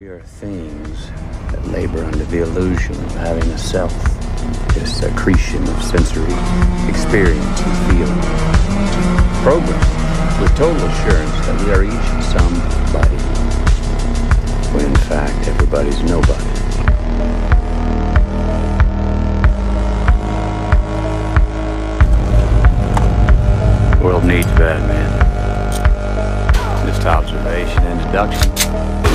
Here are things that labor under the illusion of having a self, this accretion of sensory experience and feeling. Programmed with total assurance that we are each somebody, when in fact everybody's nobody. The world needs bad men. Just observation and deduction.